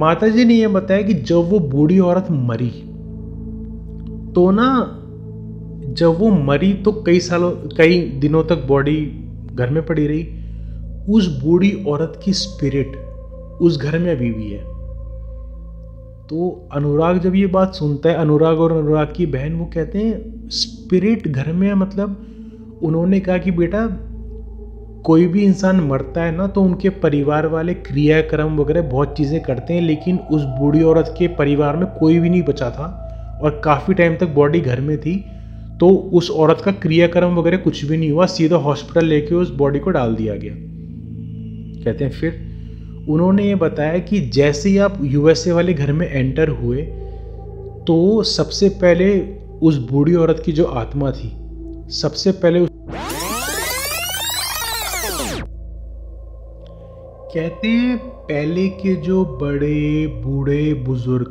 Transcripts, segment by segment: माताजी ने यह बताया कि जब वो बूढ़ी औरत मरी तो ना, जब वो मरी तो कई दिनों तक बॉडी घर में पड़ी रही। उस बूढ़ी औरत की स्पिरिट उस घर में अभी भी है। तो अनुराग जब ये बात सुनता है, अनुराग और अनुराग की बहन, वो कहते हैं स्पिरिट घर में है। मतलब उन्होंने कहा कि बेटा कोई भी इंसान मरता है ना तो उनके परिवार वाले क्रियाक्रम वगैरह बहुत चीज़ें करते हैं, लेकिन उस बूढ़ी औरत के परिवार में कोई भी नहीं बचा था और काफ़ी टाइम तक बॉडी घर में थी। तो उस औरत का क्रियाक्रम वगैरह कुछ भी नहीं हुआ, सीधा हॉस्पिटल लेके उस बॉडी को डाल दिया गया। कहते हैं फिर उन्होंने ये बताया कि जैसे ही आप यूएसए वाले घर में एंटर हुए तो सबसे पहले उस बूढ़ी औरत की जो आत्मा थी, सबसे पहले कहते हैं पहले के जो बड़े बूढ़े बुजुर्ग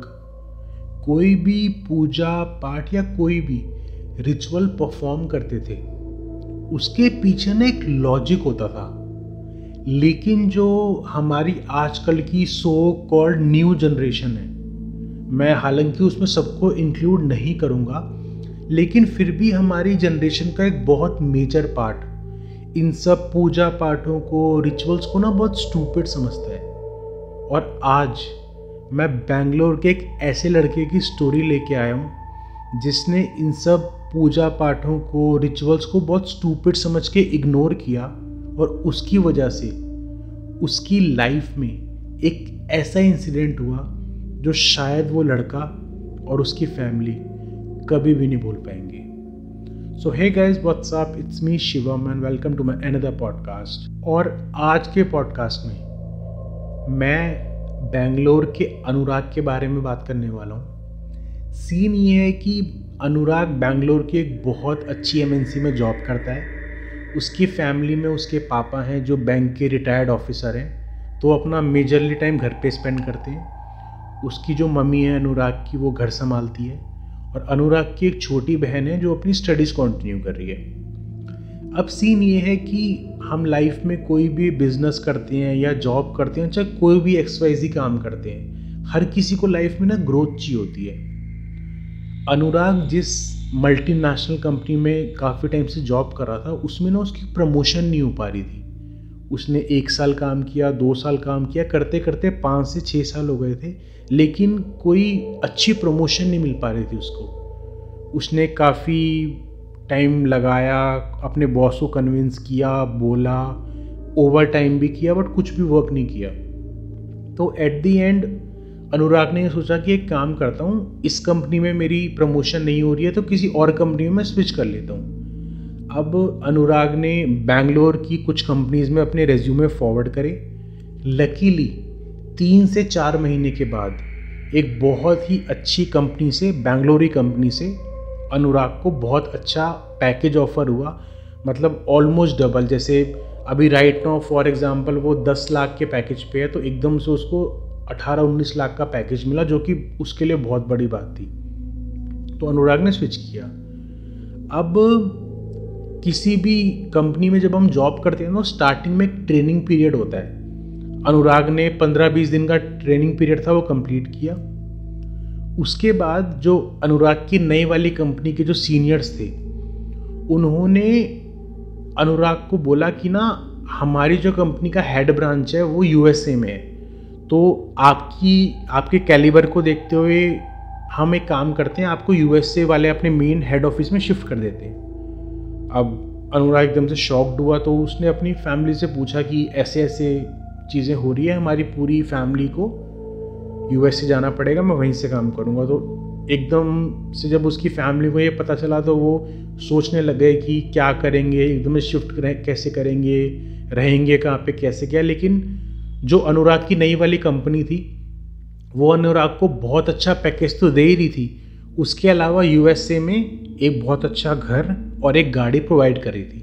कोई भी पूजा पाठ या कोई भी रिचुअल परफॉर्म करते थे उसके पीछे ना एक लॉजिक होता था। लेकिन जो हमारी आजकल की सो कॉल्ड न्यू जनरेशन है, मैं हालांकि उसमें सबको इंक्लूड नहीं करूँगा, लेकिन फिर भी हमारी जनरेशन का एक बहुत मेजर पार्ट इन सब पूजा पाठों को, रिचुअल्स को ना बहुत स्टूपिड समझता है। और आज मैं बेंगलोर के एक ऐसे लड़के की स्टोरी लेके आया हूँ जिसने इन सब पूजा पाठों को, रिचुअल्स को बहुत स्टूपिड समझ के इग्नोर किया और उसकी वजह से उसकी लाइफ में एक ऐसा इंसिडेंट हुआ जो शायद वो लड़का और उसकी फैमिली कभी भी नहीं भूल पाएंगे। So hey guys, what's up, it's me Shivam and welcome to my another podcast. और आज के पॉडकास्ट में मैं बेंगलोर के अनुराग के बारे में बात करने वाला हूँ। सीन ये है कि अनुराग बेंगलोर की एक बहुत अच्छी एमएनसी में जॉब करता है। उसकी फैमिली में उसके पापा हैं जो बैंक के रिटायर्ड ऑफिसर हैं, तो अपना मेजरली टाइम घर पे स्पेंड करते हैं। उसकी जो मम्मी है अनुराग की, वो घर संभालती है और अनुराग की एक छोटी बहन है जो अपनी स्टडीज़ कंटिन्यू कर रही है। अब सीन ये है कि हम लाइफ में कोई भी बिजनेस करते हैं या जॉब करते हैं, चाहे कोई भी XYZ काम करते हैं, हर किसी को लाइफ में ना ग्रोथ चाहिए होती है। अनुराग जिस मल्टीनेशनल कंपनी में काफ़ी टाइम से जॉब कर रहा था उसमें ना उसकी प्रमोशन नहीं हो पा रही थी। उसने 1 साल काम किया, 2 साल काम किया, करते करते 5 से 6 साल हो गए थे, लेकिन कोई अच्छी प्रमोशन नहीं मिल पा रही थी उसको। उसने काफ़ी टाइम लगाया, अपने बॉस को कन्विंस किया, बोला, ओवर टाइम भी किया, बट कुछ भी वर्क नहीं किया। तो एट द एंड अनुराग ने सोचा कि एक काम करता हूँ, इस कंपनी में मेरी प्रमोशन नहीं हो रही है तो किसी और कंपनी में मैं स्विच कर लेता हूँ। अब अनुराग ने बेंगलोर की कुछ कंपनीज में अपने रेज्यूमे फॉरवर्ड करे। लकीली 3 से 4 महीने के बाद एक बहुत ही अच्छी कंपनी से, बेंगलोरी कंपनी से अनुराग को बहुत अच्छा पैकेज ऑफर हुआ। मतलब ऑलमोस्ट डबल। जैसे अभी राइट नाउ फॉर एग्जाम्पल वो 10 लाख के पैकेज पे है, तो एकदम से उसको 18-19 लाख का पैकेज मिला, जो कि उसके लिए बहुत बड़ी बात थी। तो अनुराग ने स्विच किया। अब किसी भी कंपनी में जब हम जॉब करते हैं तो स्टार्टिंग में एक ट्रेनिंग पीरियड होता है। अनुराग ने 15-20 दिन का ट्रेनिंग पीरियड था, वो कंप्लीट किया। उसके बाद जो अनुराग की नई वाली कंपनी के जो सीनियर्स थे उन्होंने अनुराग को बोला कि ना हमारी जो कंपनी का हेड ब्रांच है वो USA में है, तो आपके कैलिबर को देखते हुए हम एक काम करते हैं, आपको USA वाले अपने मेन हेड ऑफिस में शिफ्ट कर देते हैं। अब अनुराग एकदम से शॉक्ड हुआ, तो उसने अपनी फैमिली से पूछा कि ऐसे ऐसे चीज़ें हो रही है, हमारी पूरी फैमिली को USA जाना पड़ेगा, मैं वहीं से काम करूँगा। तो एकदम से जब उसकी फैमिली को ये पता चला तो वो सोचने लग गए कि क्या करेंगे, एकदम से शिफ्ट कैसे करेंगे, रहेंगे कहाँ पर, कैसे क्या। लेकिन जो अनुराग की नई वाली कंपनी थी वो अनुराग को बहुत अच्छा पैकेज तो दे ही रही थी, उसके अलावा USA में एक बहुत अच्छा घर और एक गाड़ी प्रोवाइड कर रही थी।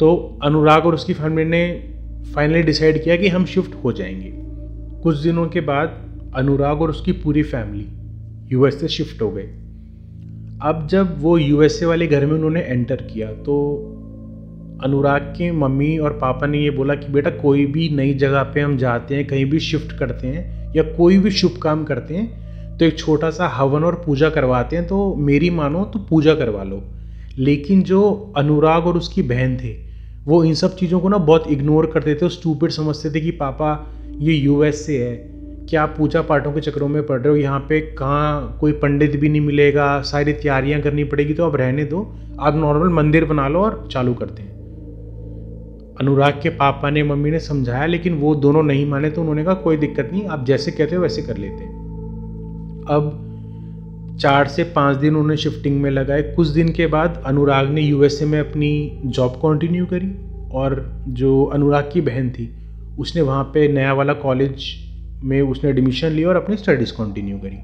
तो अनुराग और उसकी फैमिली ने फाइनली डिसाइड किया कि हम शिफ्ट हो जाएंगे। कुछ दिनों के बाद अनुराग और उसकी पूरी फैमिली USA शिफ्ट हो गए। अब जब वो USA वाले घर में उन्होंने एंटर किया तो अनुराग के मम्मी और पापा ने ये बोला कि बेटा कोई भी नई जगह पे हम जाते हैं, कहीं भी शिफ्ट करते हैं, या कोई भी शुभ काम करते हैं तो एक छोटा सा हवन और पूजा करवाते हैं, तो मेरी मानो तो पूजा करवा लो। लेकिन जो अनुराग और उसकी बहन थे वो इन सब चीज़ों को ना बहुत इग्नोर करते थे और स्टूपिड समझते थे कि पापा ये USA है, क्या पूजा पाठों के चक्करों में पड़ रहे हो, यहाँ पे कहाँ कोई पंडित भी नहीं मिलेगा, सारी तैयारियाँ करनी पड़ेगी, तो आप रहने दो, आप नॉर्मल मंदिर बना लो और चालू करते हैं। अनुराग के पापा ने मम्मी ने समझाया लेकिन वो दोनों नहीं माने, तो उन्होंने कहा कोई दिक्कत नहीं, आप जैसे कहते हो वैसे कर लेते हैं। अब 4 से 5 दिन उन्होंने शिफ्टिंग में लगाए। कुछ दिन के बाद अनुराग ने USA में अपनी जॉब कंटिन्यू करी और जो अनुराग की बहन थी उसने वहाँ पे नया वाला कॉलेज में उसने एडमिशन लिया और अपनी स्टडीज़ कंटिन्यू करी।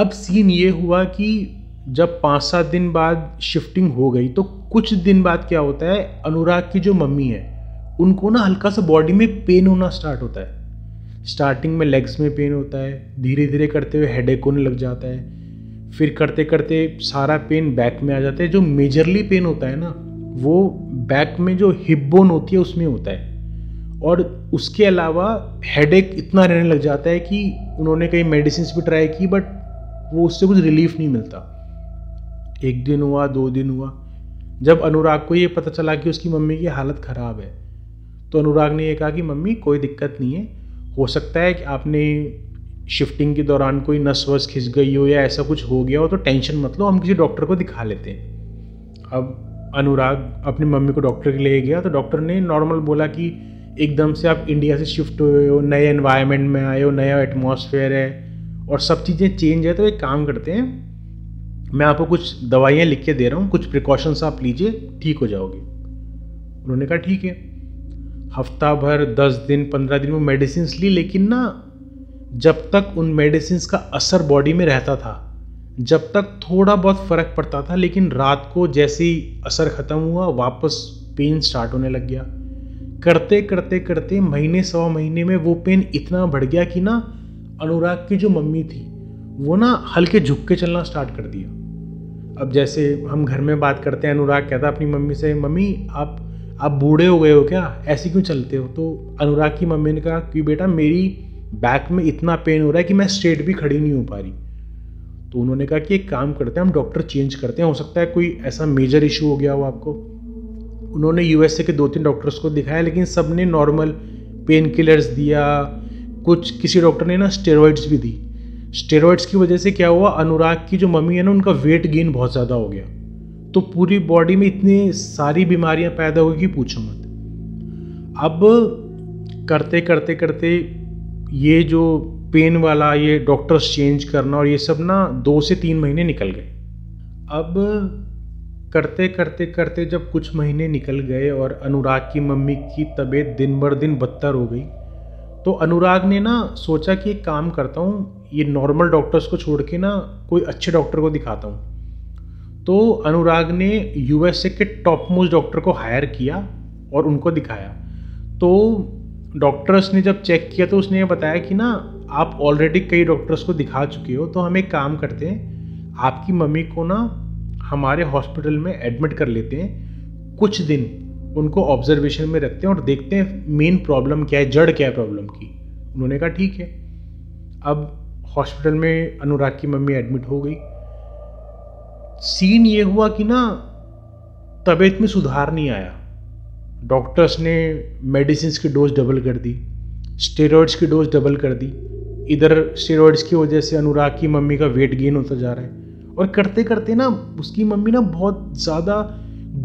अब सीन ये हुआ कि जब 5-7 दिन बाद शिफ्टिंग हो गई तो कुछ दिन बाद क्या होता है, अनुराग की जो मम्मी है उनको ना हल्का सा बॉडी में पेन होना स्टार्ट होता है। स्टार्टिंग में लेग्स में पेन होता है, धीरे धीरे करते हुए हेडेक होने लग जाता है, फिर करते करते सारा पेन बैक में आ जाता है। जो मेजरली पेन होता है ना वो बैक में जो हिप बोन होती है उसमें होता है। और उसके अलावा हेडेक इतना रहने लग जाता है कि उन्होंने कई मेडिसिन भी ट्राई की बट वो उससे कुछ रिलीफ नहीं मिलता। 1 दिन हुआ, 2 दिन हुआ, जब अनुराग को ये पता चला कि उसकी मम्मी की हालत ख़राब है तो अनुराग ने यह कहा कि मम्मी कोई दिक्कत नहीं है, हो सकता है कि आपने शिफ्टिंग के दौरान कोई नस वस खिंच गई हो या ऐसा कुछ हो गया हो, तो टेंशन मत लो, हम किसी डॉक्टर को दिखा लेते हैं। अब अनुराग अपनी मम्मी को डॉक्टर के लिए गया तो डॉक्टर ने नॉर्मल बोला कि एकदम से आप इंडिया से शिफ्ट हुए हो, नए एनवायरनमेंट में आए हो, नया एटमॉस्फेयर है और सब चीज़ें चेंज है, तो एक काम करते हैं, मैं आपको कुछ दवाइयाँ लिख के दे रहा हूँ, कुछ प्रिकॉशंस आप लीजिए, ठीक हो जाओगे। उन्होंने कहा ठीक है। हफ्ता भर, 10 दिन, 15 दिन वो मेडिसिन ली, लेकिन ना जब तक उन मेडिसिन का असर बॉडी में रहता था, जब तक थोड़ा बहुत फ़र्क पड़ता था, लेकिन रात को जैसे ही असर ख़त्म हुआ वापस पेन स्टार्ट होने लग गया। करते करते करते महीने 1.25 महीने में वो पेन इतना बढ़ गया कि ना अनुराग की जो मम्मी थी वो ना हल्के झुक के चलना स्टार्ट कर दिया। अब जैसे हम घर में बात करते हैं, अनुराग कहता अपनी मम्मी से, मम्मी आप बूढ़े हो गए हो क्या, ऐसे क्यों चलते हो? तो अनुराग की मम्मी ने कहा कि बेटा मेरी बैक में इतना पेन हो रहा है कि मैं स्ट्रेट भी खड़ी नहीं हो पा रही। तो उन्होंने कहा कि एक काम करते हैं, हम डॉक्टर चेंज करते हैं, हो सकता है कोई ऐसा मेजर इशू हो गया हो आपको। उन्होंने USA के 2-3 डॉक्टर्स को दिखाया लेकिन सब ने नॉर्मल पेन किलर्स दिया, कुछ किसी डॉक्टर ने ना स्टेरॉइड्स भी दी। स्टेरॉइड्स की वजह से क्या हुआ, अनुराग की जो मम्मी है ना उनका वेट गेन बहुत ज़्यादा हो गया, तो पूरी बॉडी में इतनी सारी बीमारियां पैदा होगी कि पूछो मत। अब करते करते करते ये जो पेन वाला, ये डॉक्टर्स चेंज करना और ये सब ना 2 से 3 महीने निकल गए। अब करते करते करते जब कुछ महीने निकल गए और अनुराग की मम्मी की तबीयत दिन बर दिन बदतर हो गई तो अनुराग ने ना सोचा कि एक काम करता हूँ, ये नॉर्मल डॉक्टर्स को छोड़ के ना कोई अच्छे डॉक्टर को दिखाता हूँ। तो अनुराग ने USA के टॉप मोस्ट डॉक्टर को हायर किया और उनको दिखाया। तो डॉक्टर्स ने जब चेक किया तो उसने बताया कि ना आप ऑलरेडी कई डॉक्टर्स को दिखा चुके हो, तो हम एक काम करते हैं, आपकी मम्मी को ना हमारे हॉस्पिटल में एडमिट कर लेते हैं, कुछ दिन उनको ऑब्जर्वेशन में रखते हैं और देखते हैं मेन प्रॉब्लम क्या है, जड़ क्या है प्रॉब्लम की। उन्होंने कहा ठीक है। अब हॉस्पिटल में अनुराग की मम्मी एडमिट हो गई। सीन ये हुआ कि ना तबीयत में सुधार नहीं आया, डॉक्टर्स ने मेडिसिन की डोज डबल कर दी, स्टेरॉइड्स की डोज डबल कर दी, इधर स्टेरॉइड्स की वजह से अनुराग की मम्मी का वेट गेन होता जा रहा है और करते करते ना उसकी मम्मी ना बहुत ज़्यादा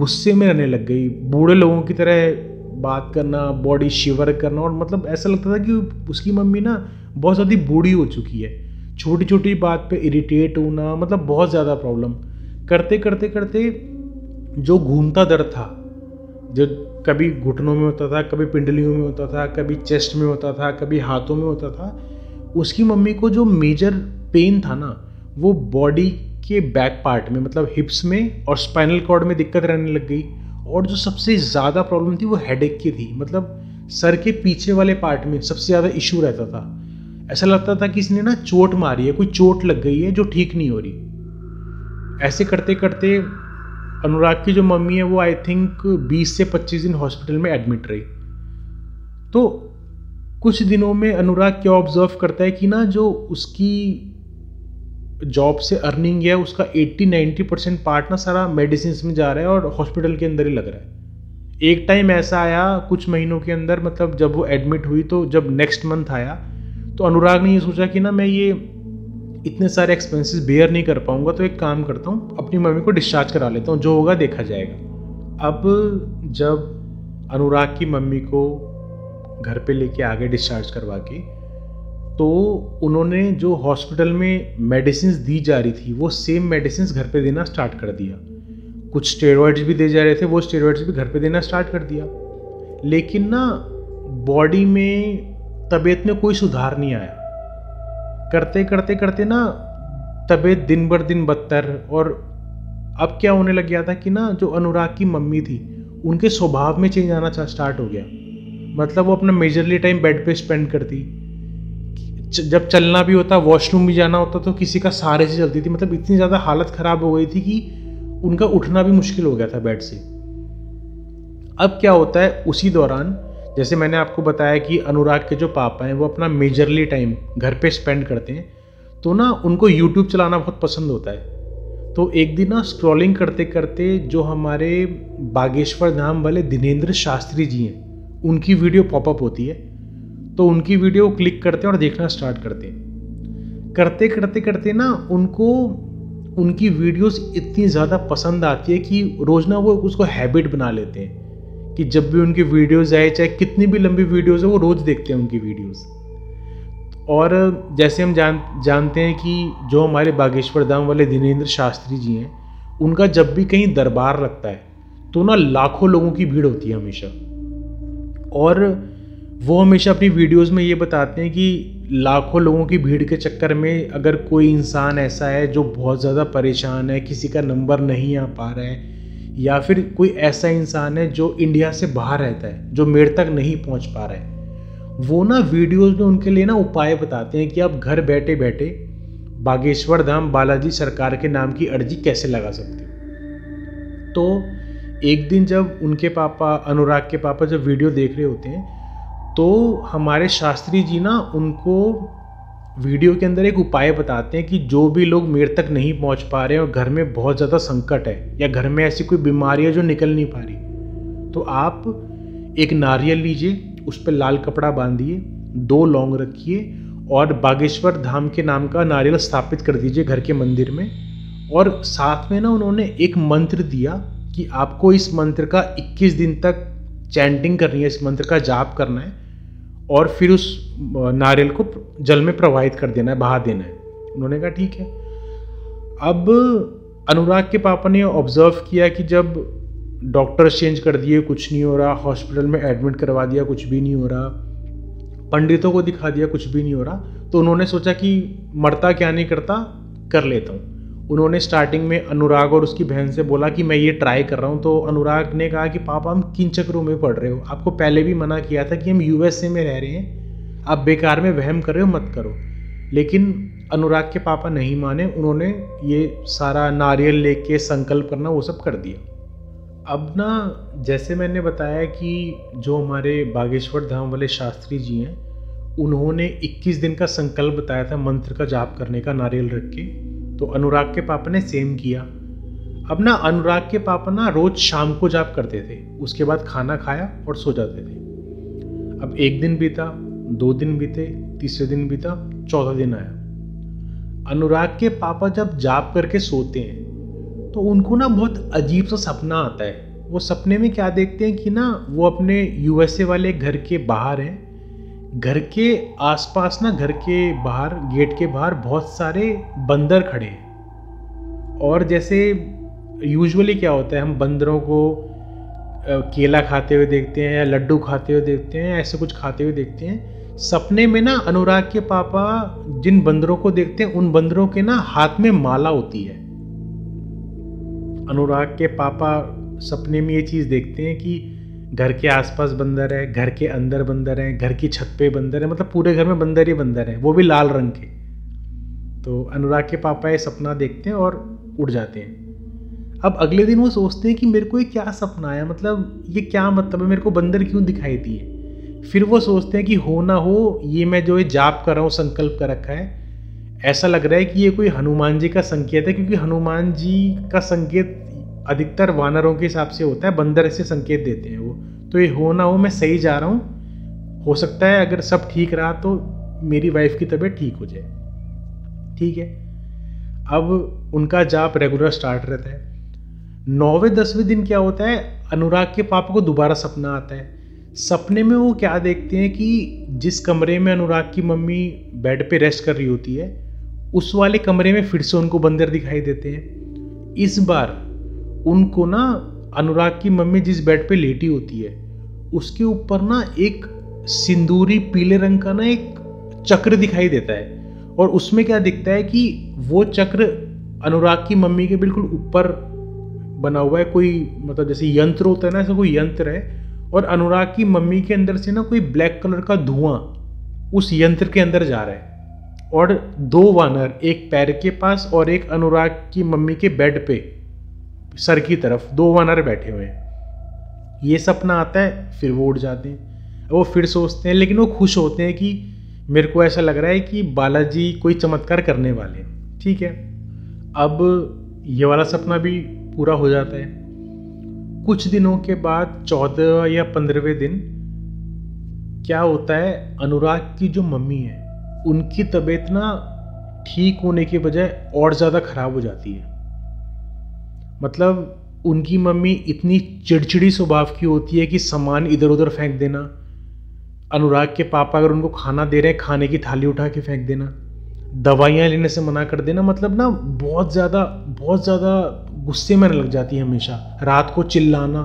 गुस्से में रहने लग गई, बूढ़े लोगों की तरह बात करना, बॉडी शिवर करना, और मतलब ऐसा लगता था कि उसकी मम्मी ना बहुत ज़्यादा बूढ़ी हो चुकी है, छोटी छोटी बात पर इरिटेट होना, मतलब बहुत ज़्यादा प्रॉब्लम। करते करते करते जो घूमता दर्द था, जो कभी घुटनों में होता था, कभी पिंडलियों में होता था, कभी चेस्ट में होता था, कभी हाथों में होता था, उसकी मम्मी को जो मेजर पेन था ना वो बॉडी के बैक पार्ट में, मतलब हिप्स में और स्पाइनल कॉर्ड में दिक्कत रहने लग गई। और जो सबसे ज़्यादा प्रॉब्लम थी वो हेडेक की थी, मतलब सर के पीछे वाले पार्ट में सबसे ज़्यादा इशू रहता था, ऐसा लगता था कि इसने ना चोट मारी है, कोई चोट लग गई है जो ठीक नहीं हो रही। ऐसे करते करते अनुराग की जो मम्मी है वो आई थिंक 20 से 25 दिन हॉस्पिटल में एडमिट रही। तो कुछ दिनों में अनुराग क्या ऑब्जर्व करता है कि ना जो उसकी जॉब से अर्निंग है उसका 80-90% पार्ट ना सारा मेडिसिन में जा रहा है और हॉस्पिटल के अंदर ही लग रहा है। एक टाइम ऐसा आया कुछ महीनों के अंदर, मतलब जब वो एडमिट हुई तो जब नेक्स्ट मंथ आया तो अनुराग ने ये सोचा कि ना मैं ये इतने सारे एक्सपेंसेस बेयर नहीं कर पाऊंगा, तो एक काम करता हूँ अपनी मम्मी को डिस्चार्ज करा लेता हूँ, जो होगा देखा जाएगा। अब जब अनुराग की मम्मी को घर पे लेके आगे डिस्चार्ज करवा के, तो उन्होंने जो हॉस्पिटल में मेडिसिन दी जा रही थी वो सेम मेडिसिन घर पे देना स्टार्ट कर दिया। कुछ स्टेरॉइड्स भी दे जा रहे थे, वो स्टेरॉइड्स भी घर पे देना स्टार्ट कर दिया। लेकिन ना बॉडी में, तबीयत में कोई सुधार नहीं आया। करते करते करते ना तबीयत दिन बर दिन बदतर, और अब क्या होने लग गया था कि ना जो अनुराग की मम्मी थी उनके स्वभाव में चेंज आना स्टार्ट हो गया। मतलब वो अपना मेजरली टाइम बेड पे स्पेंड करती, जब चलना भी होता वॉशरूम भी जाना होता तो किसी का सहारे से चलती थी। मतलब इतनी ज़्यादा हालत ख़राब हो गई थी कि उनका उठना भी मुश्किल हो गया था बेड से। अब क्या होता है, उसी दौरान जैसे मैंने आपको बताया कि अनुराग के जो पापा हैं वो अपना मेजरली टाइम घर पे स्पेंड करते हैं, तो ना उनको यूट्यूब चलाना बहुत पसंद होता है। तो एक दिन ना स्क्रॉलिंग करते करते जो हमारे बागेश्वर धाम वाले दिनेंद्र शास्त्री जी हैं उनकी वीडियो पॉपअप होती है, तो उनकी वीडियो क्लिक करते हैं और देखना स्टार्ट करते हैं। करते करते करते ना उनको उनकी वीडियोस इतनी ज़्यादा पसंद आती है कि रोज़ ना वो उसको हैबिट बना लेते हैं कि जब भी उनकी वीडियोस आए, चाहे कितनी भी लंबी वीडियोस है, वो रोज़ देखते हैं उनकी वीडियोस। और जैसे हम जानते हैं कि जो हमारे बागेश्वर धाम वाले दिनेंद्र शास्त्री जी हैं उनका जब भी कहीं दरबार लगता है तो ना लाखों लोगों की भीड़ होती है हमेशा, और वो हमेशा अपनी वीडियोस में ये बताते हैं कि लाखों लोगों की भीड़ के चक्कर में अगर कोई इंसान ऐसा है जो बहुत ज़्यादा परेशान है, किसी का नंबर नहीं आ पा रहा है, या फिर कोई ऐसा इंसान है जो इंडिया से बाहर रहता है, जो मेरे तक नहीं पहुंच पा रहा है, वो ना वीडियोस में उनके लिए ना उपाय बताते हैं कि आप घर बैठे बैठे बागेश्वर धाम बालाजी सरकार के नाम की अर्जी कैसे लगा सकते हो। तो एक दिन जब उनके पापा, अनुराग के पापा, जब वीडियो देख रहे होते हैं तो हमारे शास्त्री जी ना उनको वीडियो के अंदर एक उपाय बताते हैं कि जो भी लोग मेरे तक नहीं पहुंच पा रहे हैं और घर में बहुत ज़्यादा संकट है या घर में ऐसी कोई बीमारी है जो निकल नहीं पा रही, तो आप एक नारियल लीजिए, उस पर लाल कपड़ा बांधिए, 2 लौंग रखिए और बागेश्वर धाम के नाम का नारियल स्थापित कर दीजिए घर के मंदिर में। और साथ में ना उन्होंने एक मंत्र दिया कि आपको इस मंत्र का 21 दिन तक चैंटिंग करनी है, इस मंत्र का जाप करना है और फिर उस नारियल को जल में प्रवाहित कर देना है, बहा देना है। उन्होंने कहा ठीक है। अब अनुराग के पापा ने ऑब्जर्व किया कि जब डॉक्टर चेंज कर दिए कुछ नहीं हो रहा, हॉस्पिटल में एडमिट करवा दिया कुछ भी नहीं हो रहा, पंडितों को दिखा दिया कुछ भी नहीं हो रहा, तो उन्होंने सोचा कि मरता क्या नहीं करता, कर लेता हूँ। उन्होंने स्टार्टिंग में अनुराग और उसकी बहन से बोला कि मैं ये ट्राई कर रहा हूँ, तो अनुराग ने कहा कि पापा हम किन चक्करों में पड़ रहे हो, आपको पहले भी मना किया था कि हम USA में रह रहे हैं, आप बेकार में वहम कर रहे हो, मत करो। लेकिन अनुराग के पापा नहीं माने, उन्होंने ये सारा नारियल लेके संकल्प करना वो सब कर दिया। अब ना जैसे मैंने बताया कि जो हमारे बागेश्वर धाम वाले शास्त्री जी हैं उन्होंने 21 दिन का संकल्प बताया था मंत्र का जाप करने का नारियल रख के, तो अनुराग के पापा ने सेम किया। अब ना अनुराग के पापा ना रोज शाम को जाप करते थे, उसके बाद खाना खाया और सो जाते थे। अब एक दिन बीता, 2 दिन बीते, तीसरे दिन बीता, चौथा दिन आया। अनुराग के पापा जब जाप करके सोते हैं तो उनको ना बहुत अजीब सा सपना आता है। वो सपने में क्या देखते हैं कि ना वो अपने USA वाले घर के बाहर हैं, घर के आसपास ना, घर के बाहर, गेट के बाहर बहुत सारे बंदर खड़े हैं। और जैसे यूजुअली क्या होता है, हम बंदरों को केला खाते हुए देखते हैं या लड्डू खाते हुए देखते हैं, ऐसे कुछ खाते हुए देखते हैं। सपने में ना अनुराग के पापा जिन बंदरों को देखते हैं उन बंदरों के ना हाथ में माला होती है। अनुराग के पापा सपने में ये चीज़ देखते हैं कि घर के आसपास बंदर है, घर के अंदर बंदर है, घर की छत पे बंदर है, मतलब पूरे घर में बंदर ही बंदर है, वो भी लाल रंग के। तो अनुराग के पापा ये सपना देखते हैं और उठ जाते हैं। अब अगले दिन वो सोचते हैं कि मेरे को ये क्या सपना आया, मतलब ये क्या मतलब है, मेरे को बंदर क्यों दिखाई दिए। फिर वो सोचते हैं कि हो ना हो ये मैं जो ये जाप कर रहा हूँ, संकल्प कर रखा है, ऐसा लग रहा है कि ये कोई हनुमान जी का संकेत है, क्योंकि हनुमान जी का संकेत अधिकतर वानरों के हिसाब से होता है, बंदर ऐसे संकेत देते हैं वो। तो ये हो ना हो मैं सही जा रहा हूँ, हो सकता है अगर सब ठीक रहा तो मेरी वाइफ की तबीयत ठीक हो जाए। ठीक है, अब उनका जाप रेगुलर स्टार्ट रहता है। 9वें 10वें दिन क्या होता है, अनुराग के पापा को दोबारा सपना आता है। सपने में वो क्या देखते हैं कि जिस कमरे में अनुराग की मम्मी बेड पे रेस्ट कर रही होती है, उस वाले कमरे में फिर से उनको बंदर दिखाई देते हैं। इस बार उनको ना अनुराग की मम्मी जिस बेड पे लेटी होती है उसके ऊपर ना एक सिंदूरी पीले रंग का ना एक चक्र दिखाई देता है, और उसमें क्या दिखता है कि वो चक्र अनुराग की मम्मी के बिल्कुल ऊपर बना हुआ है, कोई मतलब जैसे यंत्र होता है ना, ऐसा कोई यंत्र है, और अनुराग की मम्मी के अंदर से ना कोई ब्लैक कलर का धुआं उस यंत्र के अंदर जा रहा है। और 2 वानर, एक पैर के पास और एक अनुराग की मम्मी के बेड पे सर की तरफ, 2 वानर बैठे हुए हैं। ये सपना आता है, फिर वो उठ जाते हैं। वो फिर सोचते हैं, लेकिन वो खुश होते हैं कि मेरे को ऐसा लग रहा है कि बालाजी कोई चमत्कार करने वाले हैं। ठीक है, अब ये वाला सपना भी पूरा हो जाता है। कुछ दिनों के बाद 14वें या 15वें दिन क्या होता है, अनुराग की जो मम्मी है उनकी तबीयत ना ठीक होने के बजाय और ज़्यादा खराब हो जाती है। मतलब उनकी मम्मी इतनी चिड़चिड़ी स्वभाव की होती है कि सामान इधर उधर फेंक देना, अनुराग के पापा अगर उनको खाना दे रहे हैं खाने की थाली उठा के फेंक देना, दवाइयाँ लेने से मना कर देना, मतलब ना बहुत ज़्यादा गुस्से में लग जाती है हमेशा, रात को चिल्लाना।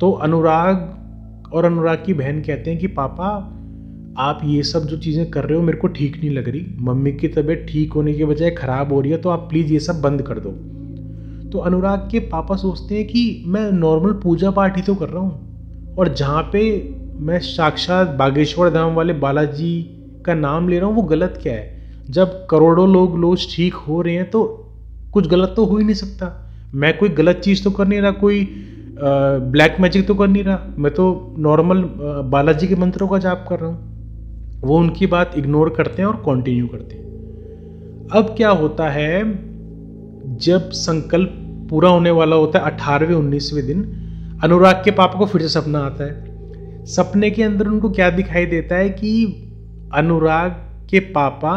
तो अनुराग और अनुराग की बहन कहते हैं कि पापा आप ये सब जो चीज़ें कर रहे हो मेरे को ठीक नहीं लग रही, मम्मी की तबीयत ठीक होने के बजाय ख़राब हो रही है, तो आप प्लीज़ ये सब बंद कर दो। तो अनुराग के पापा सोचते हैं कि मैं नॉर्मल पूजा पाठ ही तो कर रहा हूँ, और जहाँ पे मैं साक्षात बागेश्वर धाम वाले बालाजी का नाम ले रहा हूँ वो गलत क्या है, जब करोड़ों लोग ठीक हो रहे हैं तो कुछ गलत तो हो ही नहीं सकता, मैं कोई गलत चीज़ तो कर नहीं रहा, कोई ब्लैक मैजिक तो कर नहीं रहा, मैं तो नॉर्मल बालाजी के मंत्रों का जाप कर रहा हूँ। वो उनकी बात इग्नोर करते हैं और कंटिन्यू करते हैं। अब क्या होता है, जब संकल्प पूरा होने वाला होता है 18वें 19वें दिन, अनुराग के पापा को फिर से सपना आता है। सपने के अंदर उनको क्या दिखाई देता है कि अनुराग के पापा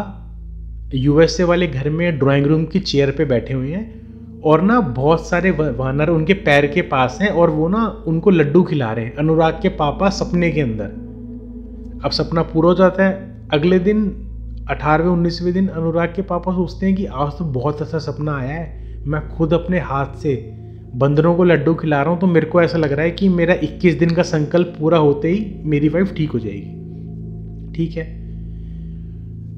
USA वाले घर में ड्राइंग रूम की चेयर पे बैठे हुए हैं, और ना बहुत सारे वानर उनके पैर के पास हैं, और वो ना उनको लड्डू खिला रहे हैं अनुराग के पापा सपने के अंदर। अब सपना पूरा हो जाता है। अगले दिन 18वें 19वें दिन अनुराग के पापा सोचते हैं कि आज तो बहुत अच्छा सपना आया है, मैं खुद अपने हाथ से बंदरों को लड्डू खिला रहा हूँ, तो मेरे को ऐसा लग रहा है कि मेरा 21 दिन का संकल्प पूरा होते ही मेरी वाइफ ठीक हो जाएगी। ठीक है,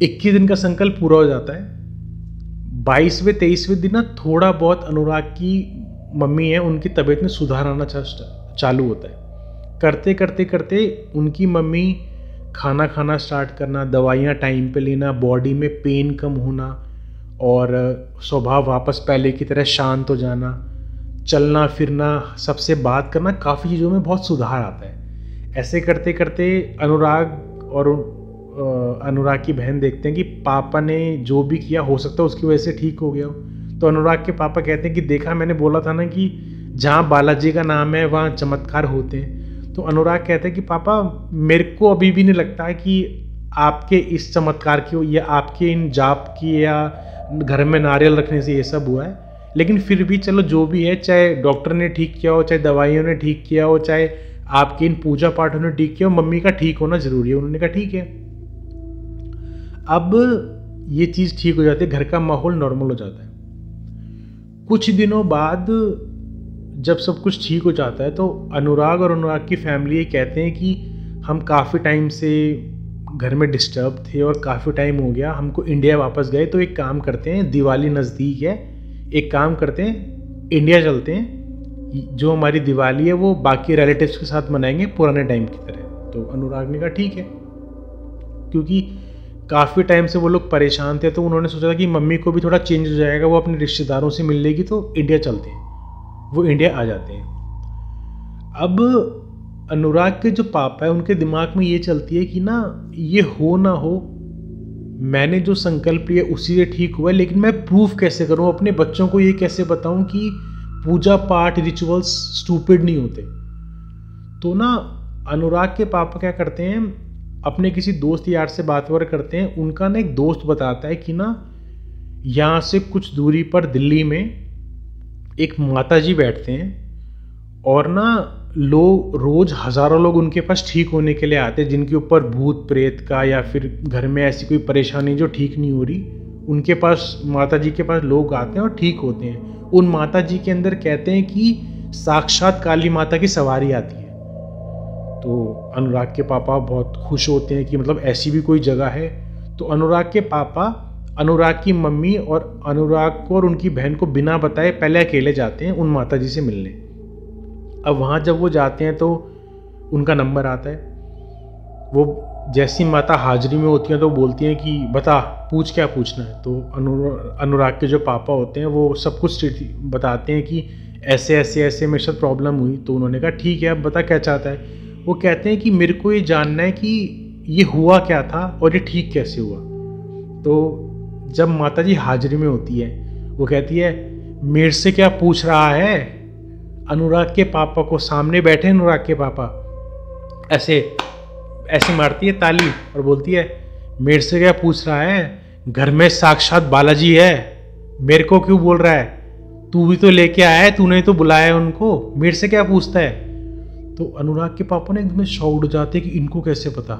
21 दिन का संकल्प पूरा हो जाता है। 22वें 23वें दिन ना थोड़ा बहुत अनुराग की मम्मी है उनकी तबीयत में सुधार आना चालू होता है। करते उनकी मम्मी खाना खाना स्टार्ट करना, दवाइयाँ टाइम पे लेना, बॉडी में पेन कम होना, और स्वभाव वापस पहले की तरह शांत हो जाना, चलना फिरना, सबसे बात करना, काफ़ी चीज़ों में बहुत सुधार आता है। ऐसे करते अनुराग और अनुराग की बहन देखते हैं कि पापा ने जो भी किया हो सकता है उसकी वजह से ठीक हो गया हो। तो अनुराग के पापा कहते हैं कि देखा मैंने बोला था ना कि जहाँ बालाजी का नाम है वहाँ चमत्कार होते हैं। तो अनुराग कहते हैं कि पापा मेरे को अभी भी नहीं लगता कि आपके इस चमत्कार की या आपके इन जाप की या घर में नारियल रखने से ये सब हुआ है, लेकिन फिर भी चलो जो भी है, चाहे डॉक्टर ने ठीक किया हो, चाहे दवाइयों ने ठीक किया हो, चाहे आपके इन पूजा पाठों ने ठीक किया हो, मम्मी का ठीक होना ज़रूरी है। उन्होंने कहा ठीक है। अब ये चीज़ ठीक हो जाती है, घर का माहौल नॉर्मल हो जाता है। कुछ दिनों बाद जब सब कुछ ठीक हो जाता है तो अनुराग और अनुराग की फैमिली ये कहते हैं कि हम काफ़ी टाइम से घर में डिस्टर्ब थे और काफ़ी टाइम हो गया, हमको इंडिया वापस गए, तो एक काम करते हैं, दिवाली नज़दीक है, एक काम करते हैं इंडिया चलते हैं, जो हमारी दिवाली है वो बाकी रिलेटिव्स के साथ मनाएंगे पुराने टाइम की तरह। तो अनुराग ने कहा ठीक है, क्योंकि काफ़ी टाइम से वो लोग परेशान थे, तो उन्होंने सोचा था कि मम्मी को भी थोड़ा चेंज हो जाएगा, वो अपने रिश्तेदारों से मिल लेगी, तो इंडिया चलते हैं। वो इंडिया आ जाते हैं। अब अनुराग के जो पापा है उनके दिमाग में ये चलती है कि ना ये हो ना हो, मैंने जो संकल्प लिया उसी से ठीक हुआ, लेकिन मैं प्रूफ कैसे करूं अपने बच्चों को, ये कैसे बताऊं कि पूजा पाठ रिचुअल्स स्टूपिड नहीं होते। तो ना अनुराग के पापा क्या करते हैं, अपने किसी दोस्त यार से बात वगैरह करते हैं। उनका ना एक दोस्त बताता है कि ना यहाँ से कुछ दूरी पर दिल्ली में एक माताजी बैठते हैं और ना रोज़ हज़ारों लोग उनके पास ठीक होने के लिए आते हैं, जिनके ऊपर भूत प्रेत का या फिर घर में ऐसी कोई परेशानी जो ठीक नहीं हो रही, उनके पास माताजी के पास लोग आते हैं और ठीक होते हैं। उन माताजी के अंदर कहते हैं कि साक्षात काली माता की सवारी आती है। तो अनुराग के पापा बहुत खुश होते हैं कि मतलब ऐसी भी कोई जगह है। तो अनुराग के पापा अनुराग की मम्मी और अनुराग को और उनकी बहन को बिना बताए पहले अकेले जाते हैं उन माताजी से मिलने। अब वहाँ जब वो जाते हैं तो उनका नंबर आता है। वो जैसी माता हाजिरी में होती हैं तो बोलती हैं कि बता पूछ क्या पूछना है। तो अनुराग के जो पापा होते हैं वो सब कुछ बताते हैं कि ऐसे ऐसे ऐसे मेरे साथ प्रॉब्लम हुई। तो उन्होंने कहा ठीक है, अब बता क्या चाहता है। वो कहते हैं कि मेरे को ये जानना है कि ये हुआ क्या था और ये ठीक कैसे हुआ। तो जब माताजी हाजिरी में होती है वो कहती है मेरे से क्या पूछ रहा है। अनुराग के पापा को, सामने बैठे अनुराग के पापा, ऐसे ऐसे मारती है ताली और बोलती है मेरे से क्या पूछ रहा है, घर में साक्षात बालाजी है, मेरे को क्यों बोल रहा है, तू भी तो लेके आया है, तूने तो बुलाया है उनको, मेरे से क्या पूछता है। तो अनुराग के पापा ने एकदम शॉक हो जाते कि इनको कैसे पता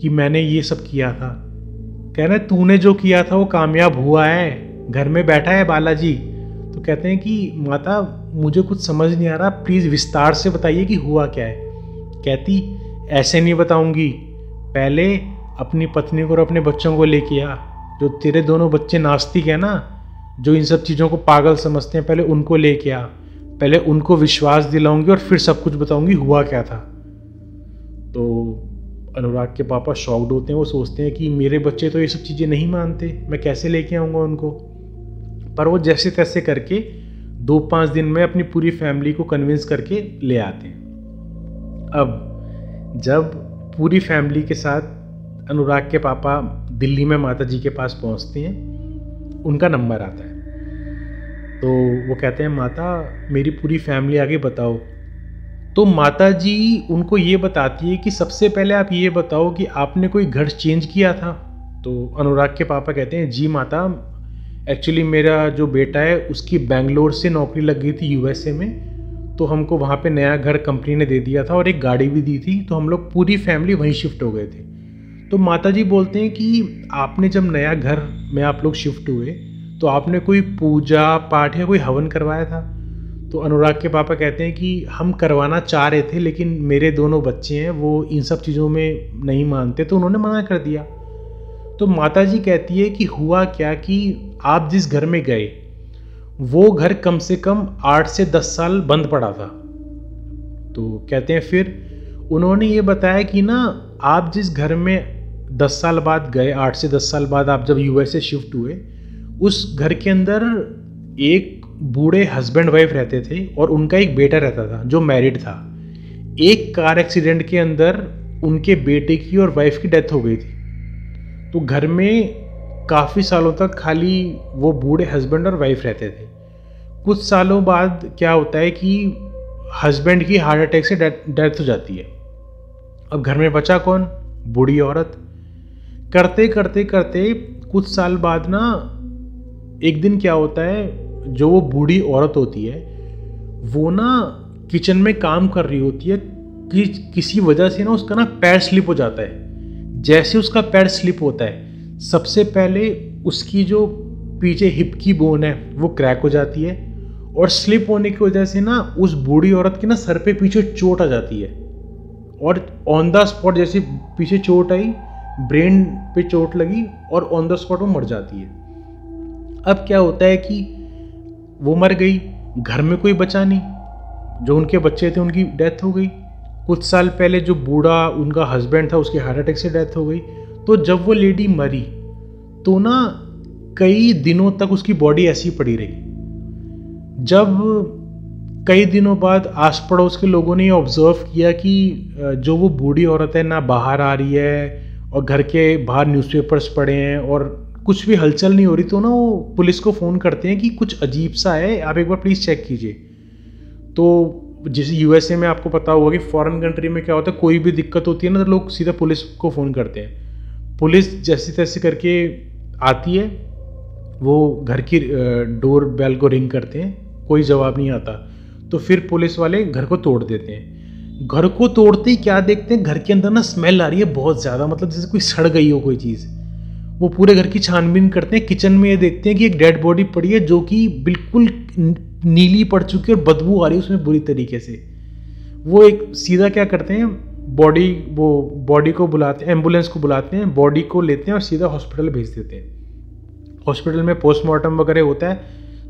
कि मैंने ये सब किया था। कह रहे तूने जो किया था वो कामयाब हुआ है, घर में बैठा है बालाजी। तो कहते हैं कि माता मुझे कुछ समझ नहीं आ रहा, प्लीज़ विस्तार से बताइए कि हुआ क्या है। कहती ऐसे नहीं बताऊंगी, पहले अपनी पत्नी को और अपने बच्चों को लेके आ। जो तेरे दोनों बच्चे नास्तिक हैं ना, जो इन सब चीज़ों को पागल समझते हैं, पहले उनको लेके आ, पहले उनको विश्वास दिलाऊंगी और फिर सब कुछ बताऊंगी हुआ क्या था। तो अनुराग के पापा शॉक्ड होते हैं। वो सोचते हैं कि मेरे बच्चे तो ये सब चीज़ें नहीं मानते, मैं कैसे लेके आऊँगा उनको। पर वो जैसे तैसे करके 2-5 दिन में अपनी पूरी फैमिली को कन्विंस करके ले आते हैं। अब जब पूरी फैमिली के साथ अनुराग के पापा दिल्ली में माताजी के पास पहुँचते हैं, उनका नंबर आता है। तो वो कहते हैं माता मेरी पूरी फैमिली आगे बताओ। तो माता जी उनको ये बताती है कि सबसे पहले आप ये बताओ कि आपने कोई घर चेंज किया था। तो अनुराग के पापा कहते हैं जी माता, एक्चुअली मेरा जो बेटा है उसकी बेंगलोर से नौकरी लग गई थी USA में, तो हमको वहाँ पे नया घर कंपनी ने दे दिया था और एक गाड़ी भी दी थी, तो हम लोग पूरी फैमिली वहीं शिफ्ट हो गए थे। तो माता जी बोलते हैं कि आपने जब नया घर में आप लोग शिफ्ट हुए तो आपने कोई पूजा पाठ या कोई हवन करवाया था। तो अनुराग के पापा कहते हैं कि हम करवाना चाह रहे थे, लेकिन मेरे दोनों बच्चे हैं वो इन सब चीज़ों में नहीं मानते, तो उन्होंने मना कर दिया। तो माताजी कहती है कि हुआ क्या कि आप जिस घर में गए वो घर कम से कम 8 से 10 साल बंद पड़ा था। तो कहते हैं फिर उन्होंने ये बताया कि ना आप जिस घर में 10 साल बाद गए, 8 से 10 साल बाद आप जब USA शिफ्ट हुए, उस घर के अंदर एक बूढ़े हस्बैंड वाइफ रहते थे और उनका एक बेटा रहता था जो मैरिड था। एक कार एक्सीडेंट के अंदर उनके बेटे की और वाइफ की डेथ हो गई थी। तो घर में काफ़ी सालों तक खाली वो बूढ़े हस्बैंड और वाइफ रहते थे। कुछ सालों बाद क्या होता है कि हस्बैंड की हार्ट अटैक से डेथ हो जाती है। अब घर में बचा कौन? बूढ़ी औरत। करते करते करते कुछ साल बाद ना एक दिन क्या होता है, जो वो बूढ़ी औरत होती है वो ना किचन में काम कर रही होती है कि किसी वजह से ना उसका ना पैर स्लिप हो जाता है। जैसे उसका पैर स्लिप होता है सबसे पहले उसकी जो पीछे हिप की बोन है वो क्रैक हो जाती है और स्लिप होने की वजह से ना उस बूढ़ी औरत के ना सर पे पीछे चोट आ जाती है। और ऑन द स्पॉट, जैसे पीछे चोट आई, ब्रेन पे चोट लगी और ऑन द स्पॉट वो मर जाती है। अब क्या होता है कि वो मर गई, घर में कोई बचा नहीं, जो उनके बच्चे थे उनकी डेथ हो गई। कुछ साल पहले जो बूढ़ा उनका हस्बैंड था उसके हार्ट अटैक से डेथ हो गई। तो जब वो लेडी मरी तो ना कई दिनों तक उसकी बॉडी ऐसी पड़ी रही। जब कई दिनों बाद आस पड़ोस के लोगों ने ये ऑब्ज़र्व किया कि जो वो बूढ़ी औरत है ना बाहर आ रही है और घर के बाहर न्यूज़पेपर्स पड़े हैं और कुछ भी हलचल नहीं हो रही, तो ना वो पुलिस को फ़ोन करते हैं कि कुछ अजीब सा है, आप एक बार प्लीज़ चेक कीजिए। तो जैसे यूएसए में आपको पता होगा कि फॉरेन कंट्री में क्या होता है, कोई भी दिक्कत होती है ना तो लोग सीधा पुलिस को फ़ोन करते हैं। पुलिस जैसे तैसे करके आती है, वो घर की डोर बेल को रिंग करते हैं, कोई जवाब नहीं आता, तो फिर पुलिस वाले घर को तोड़ देते हैं। घर को तोड़ते ही क्या देखते हैं, घर के अंदर ना स्मेल आ रही है बहुत ज़्यादा, मतलब जैसे कोई सड़ गई हो कोई चीज़। वो पूरे घर की छानबीन करते हैं, किचन में ये देखते हैं कि एक डेड बॉडी पड़ी है जो कि बिल्कुल नीली पड़ चुकी है और बदबू आ रही है उसमें बुरी तरीके से। वो एक सीधा क्या करते हैं, बॉडी को बुलाते हैं, एम्बुलेंस को बुलाते हैं, बॉडी को लेते हैं और सीधा हॉस्पिटल भेज देते हैं। हॉस्पिटल में पोस्टमार्टम वगैरह होता है,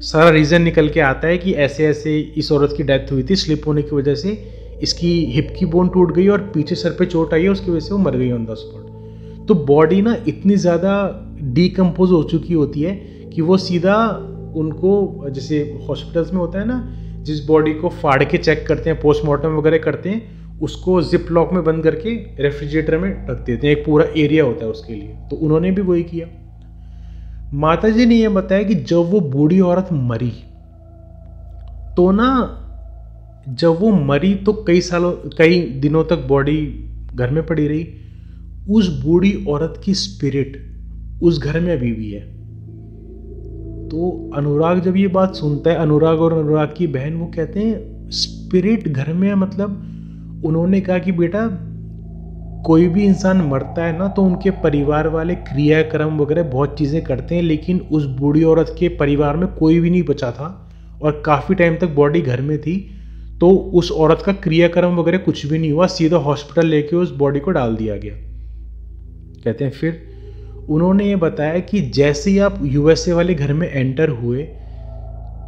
सारा रीज़न निकल के आता है कि ऐसे ऐसे इस औरत की डेथ हुई थी, स्लिप होने की वजह से इसकी हिप की बोन टूट गई और पीछे सर पे चोट आई है, उसकी वजह से वो मर गई ऑन द स्पॉट। तो बॉडी ना इतनी ज़्यादा डीकम्पोज हो चुकी होती है कि वो सीधा उनको, जैसे हॉस्पिटल्स में होता है ना, जिस बॉडी को फाड़ के चेक करते हैं, पोस्टमार्टम वगैरह करते हैं, उसको जिप लॉक में बंद करके रेफ्रिजरेटर में रख देते हैं, एक पूरा एरिया होता है उसके लिए। तो उन्होंने भी वही किया। माता जी ने यह बताया कि जब वो बूढ़ी औरत मरी तो ना, जब वो मरी तो कई दिनों तक बॉडी घर में पड़ी रही। उस बूढ़ी औरत की स्पिरिट उस घर में अभी भी है। तो अनुराग जब ये बात सुनता है, अनुराग और अनुराग की बहन, वो कहते हैं स्पिरिट घर में है। मतलब उन्होंने कहा कि बेटा कोई भी इंसान मरता है ना तो उनके परिवार वाले क्रियाक्रम वगैरह बहुत चीज़ें करते हैं, लेकिन उस बूढ़ी औरत के परिवार में कोई भी नहीं बचा था और काफ़ी टाइम तक बॉडी घर में थी, तो उस औरत का क्रियाक्रम वगैरह कुछ भी नहीं हुआ, सीधा हॉस्पिटल लेके उस बॉडी को डाल दिया गया। कहते हैं फिर उन्होंने ये बताया कि जैसे ही आप यूएसए वाले घर में एंटर हुए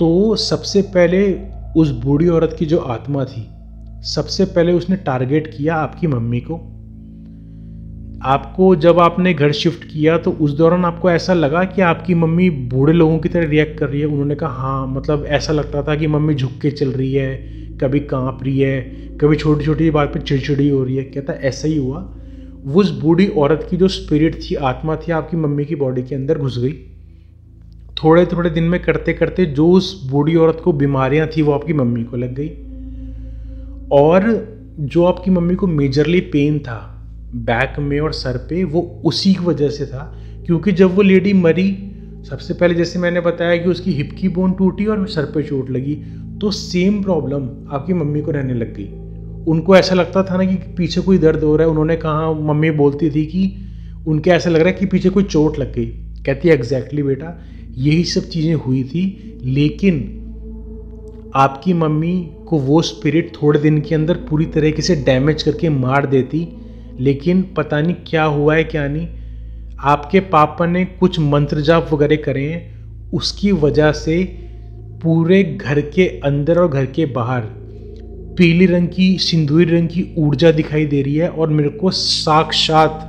तो सबसे पहले उस बूढ़ी औरत की जो आत्मा थी, सबसे पहले उसने टारगेट किया आपकी मम्मी को। आपको जब आपने घर शिफ्ट किया तो उस दौरान आपको ऐसा लगा कि आपकी मम्मी बूढ़े लोगों की तरह रिएक्ट कर रही है। उन्होंने कहा हाँ, मतलब ऐसा लगता था कि मम्मी झुक के चल रही है, कभी काँप रही है, कभी छोटी छोटी बात पर चिड़चिड़ी हो रही है। कहता ऐसा ही हुआ, उस बूढ़ी औरत की जो स्पिरिट थी, आत्मा थी, आपकी मम्मी की बॉडी के अंदर घुस गई। थोड़े थोड़े दिन में करते करते जो उस बूढ़ी औरत को बीमारियां थी वो आपकी मम्मी को लग गई, और जो आपकी मम्मी को मेजरली पेन था बैक में और सर पे, वो उसी की वजह से था, क्योंकि जब वो लेडी मरी सबसे पहले जैसे मैंने बताया कि उसकी हिप की बोन टूटी और सर पे चोट लगी, तो सेम प्रॉब्लम आपकी मम्मी को रहने लग गई। उनको ऐसा लगता था ना कि पीछे कोई दर्द हो रहा है, उन्होंने कहा, मम्मी बोलती थी कि उनके ऐसा लग रहा है कि पीछे कोई चोट लग गई। कहती है एग्जैक्टली बेटा यही सब चीज़ें हुई थी, लेकिन आपकी मम्मी को वो स्पिरिट थोड़े दिन के अंदर पूरी तरीके से डैमेज करके मार देती, लेकिन पता नहीं क्या हुआ है क्या नहीं, आपके पापा ने कुछ मंत्र जाप वगैरह करे हैं, उसकी वजह से पूरे घर के अंदर और घर के बाहर पीली रंग की, सिंदूरी रंग की ऊर्जा दिखाई दे रही है। और मेरे को साक्षात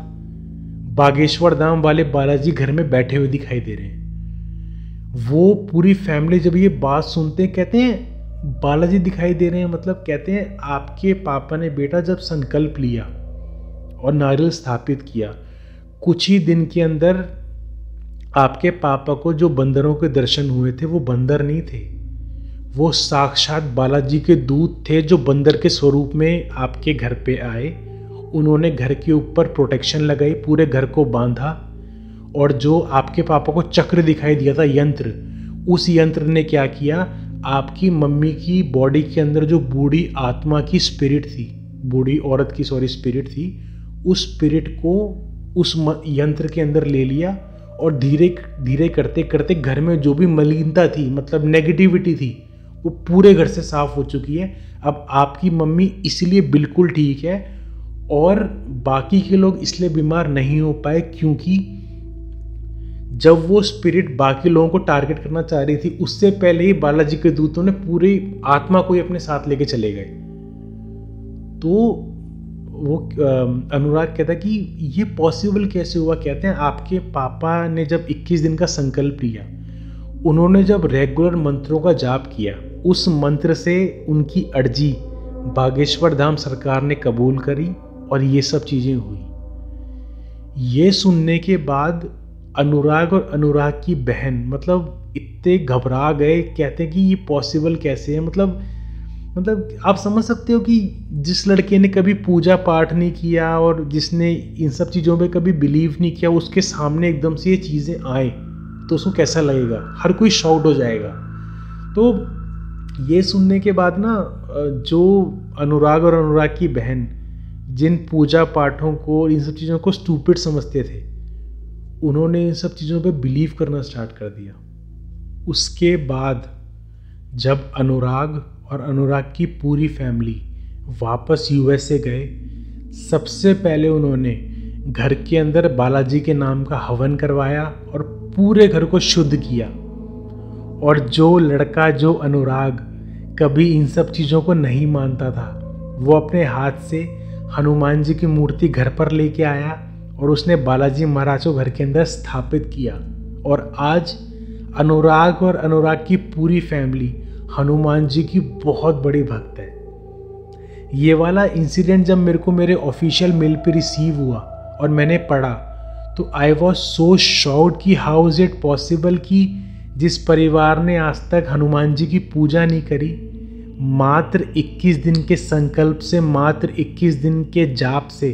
बागेश्वर धाम वाले बालाजी घर में बैठे हुए दिखाई दे रहे हैं। वो पूरी फैमिली जब ये बात सुनते हैं, कहते हैं बालाजी दिखाई दे रहे हैं, मतलब कहते हैं आपके पापा ने बेटा जब संकल्प लिया और नारियल स्थापित किया, कुछ ही दिन के अंदर आपके पापा को जो बंदरों के दर्शन हुए थे वो बंदर नहीं थे, वो साक्षात बालाजी के दूत थे जो बंदर के स्वरूप में आपके घर पे आए। उन्होंने घर के ऊपर प्रोटेक्शन लगाई, पूरे घर को बांधा, और जो आपके पापा को चक्र दिखाई दिया था, यंत्र, उस यंत्र ने क्या किया, आपकी मम्मी की बॉडी के अंदर जो बूढ़ी आत्मा की स्पिरिट थी, बूढ़ी औरत की स्पिरिट थी, उस स्पिरिट को उस यंत्र के अंदर ले लिया और धीरे धीरे करते करते घर में जो भी मलिनता थी, मतलब नेगेटिविटी थी, वो पूरे घर से साफ हो चुकी है। अब आपकी मम्मी इसलिए बिल्कुल ठीक है और बाकी के लोग इसलिए बीमार नहीं हो पाए, क्योंकि जब वो स्पिरिट बाकी लोगों को टारगेट करना चाह रही थी, उससे पहले ही बालाजी के दूतों ने पूरी आत्मा को ही अपने साथ लेके चले गए। तो वो अनुराग कहता है कि ये पॉसिबल कैसे हुआ। कहते हैं आपके पापा ने जब 21 दिन का संकल्प लिया, उन्होंने जब रेगुलर मंत्रों का जाप किया, उस मंत्र से उनकी अर्जी बागेश्वर धाम सरकार ने कबूल करी और ये सब चीज़ें हुई। ये सुनने के बाद अनुराग और अनुराग की बहन मतलब इतने घबरा गए, कहते कि ये पॉसिबल कैसे है। मतलब आप समझ सकते हो कि जिस लड़के ने कभी पूजा पाठ नहीं किया और जिसने इन सब चीज़ों पे कभी बिलीव नहीं किया, उसके सामने एकदम से ये चीज़ें आए तो उसको कैसा लगेगा, हर कोई शॉक्ड हो जाएगा। तो ये सुनने के बाद ना जो अनुराग और अनुराग की बहन जिन पूजा पाठों को इन सब चीज़ों को स्टूपिड समझते थे, उन्होंने इन सब चीज़ों पे बिलीव करना स्टार्ट कर दिया। उसके बाद जब अनुराग और अनुराग की पूरी फैमिली वापस USA गए, सबसे पहले उन्होंने घर के अंदर बालाजी के नाम का हवन करवाया और पूरे घर को शुद्ध किया। और जो लड़का, जो अनुराग कभी इन सब चीज़ों को नहीं मानता था, वो अपने हाथ से हनुमान जी की मूर्ति घर पर लेके आया और उसने बालाजी महाराज को घर के अंदर स्थापित किया। और आज अनुराग और अनुराग की पूरी फैमिली हनुमान जी की बहुत बड़ी भक्त है। ये वाला इंसिडेंट जब मेरे को मेरे ऑफिशियल मेल पे रिसीव हुआ और मैंने पढ़ा तो आई वॉज सो शॉक्ड कि हाउ इज़ इट पॉसिबल कि जिस परिवार ने आज तक हनुमान जी की पूजा नहीं करी, मात्र 21 दिन के संकल्प से, मात्र 21 दिन के जाप से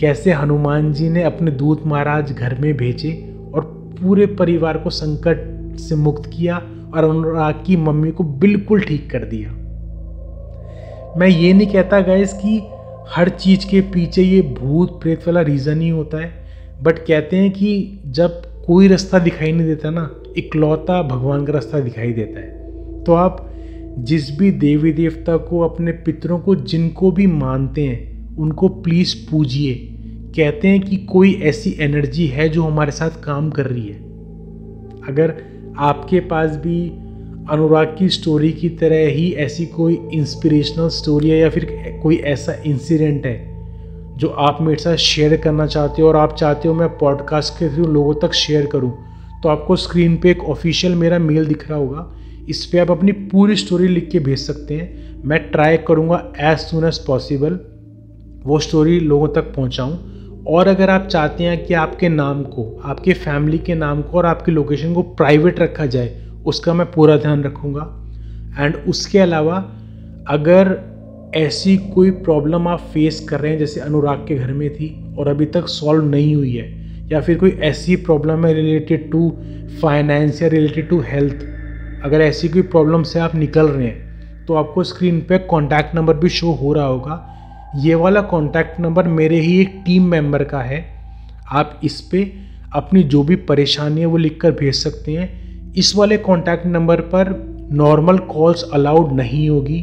कैसे हनुमान जी ने अपने दूत महाराज घर में भेजे और पूरे परिवार को संकट से मुक्त किया और अनुराग की मम्मी को बिल्कुल ठीक कर दिया। मैं ये नहीं कहता गाइस कि हर चीज़ के पीछे ये भूत प्रेत वाला रीज़न ही होता है, बट कहते हैं कि जब कोई रास्ता दिखाई नहीं देता ना, इकलौता भगवान का रास्ता दिखाई देता है। तो आप जिस भी देवी देवता को, अपने पितरों को, जिनको भी मानते हैं, उनको प्लीज़ पूजिए। कहते हैं कि कोई ऐसी एनर्जी है जो हमारे साथ काम कर रही है। अगर आपके पास भी अनुराग की स्टोरी की तरह ही ऐसी कोई इंस्पिरेशनल स्टोरी है या फिर कोई ऐसा इंसिडेंट है जो आप मेरे साथ शेयर करना चाहते हो और आप चाहते हो मैं पॉडकास्ट के थ्रू लोगों तक शेयर करूं, तो आपको स्क्रीन पे एक ऑफिशियल मेरा मेल दिख रहा होगा, इस पर आप अपनी पूरी स्टोरी लिख के भेज सकते हैं। मैं ट्राई करूँगा एज सून एज पॉसिबल वो स्टोरी लोगों तक पहुँचाऊँ। और अगर आप चाहते हैं कि आपके नाम को, आपके फैमिली के नाम को और आपकी लोकेशन को प्राइवेट रखा जाए, उसका मैं पूरा ध्यान रखूँगा। एंड उसके अलावा अगर ऐसी कोई प्रॉब्लम आप फेस कर रहे हैं जैसे अनुराग के घर में थी और अभी तक सॉल्व नहीं हुई है, या फिर कोई ऐसी प्रॉब्लम है रिलेटेड टू फाइनेंस या रिलेटेड टू हेल्थ, अगर ऐसी कोई प्रॉब्लम से आप निकल रहे हैं तो आपको स्क्रीन पर कॉन्टैक्ट नंबर भी शो हो रहा होगा। ये वाला कॉन्टैक्ट नंबर मेरे ही एक टीम मेंबर का है। आप इस पे अपनी जो भी परेशानी है वो लिखकर भेज सकते हैं। इस वाले कॉन्टैक्ट नंबर पर नॉर्मल कॉल्स अलाउड नहीं होगी,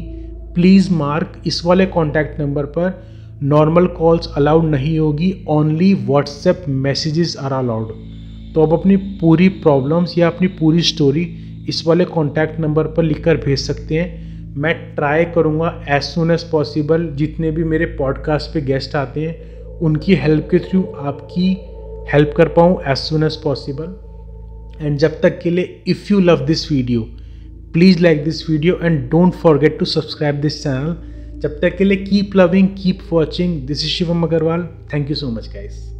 प्लीज़ मार्क। इस वाले कॉन्टैक्ट नंबर पर नॉर्मल कॉल्स अलाउड नहीं होगी, only WhatsApp messages are allowed. तो आप अपनी पूरी प्रॉब्लम्स या अपनी पूरी स्टोरी इस वाले कॉन्टैक्ट नंबर पर लिखकर भेज सकते हैं। मैं ट्राई करूँगा एज सून एज पॉसिबल जितने भी मेरे पॉडकास्ट पे गेस्ट आते हैं उनकी हेल्प के थ्रू आपकी हेल्प कर पाऊँ as soon as possible. And जब तक के लिए, if you love this video please like this video and don't forget to subscribe this channel. जब तक के लिए keep loving, keep watching. This is Shivam Agarwal. Thank you so much guys.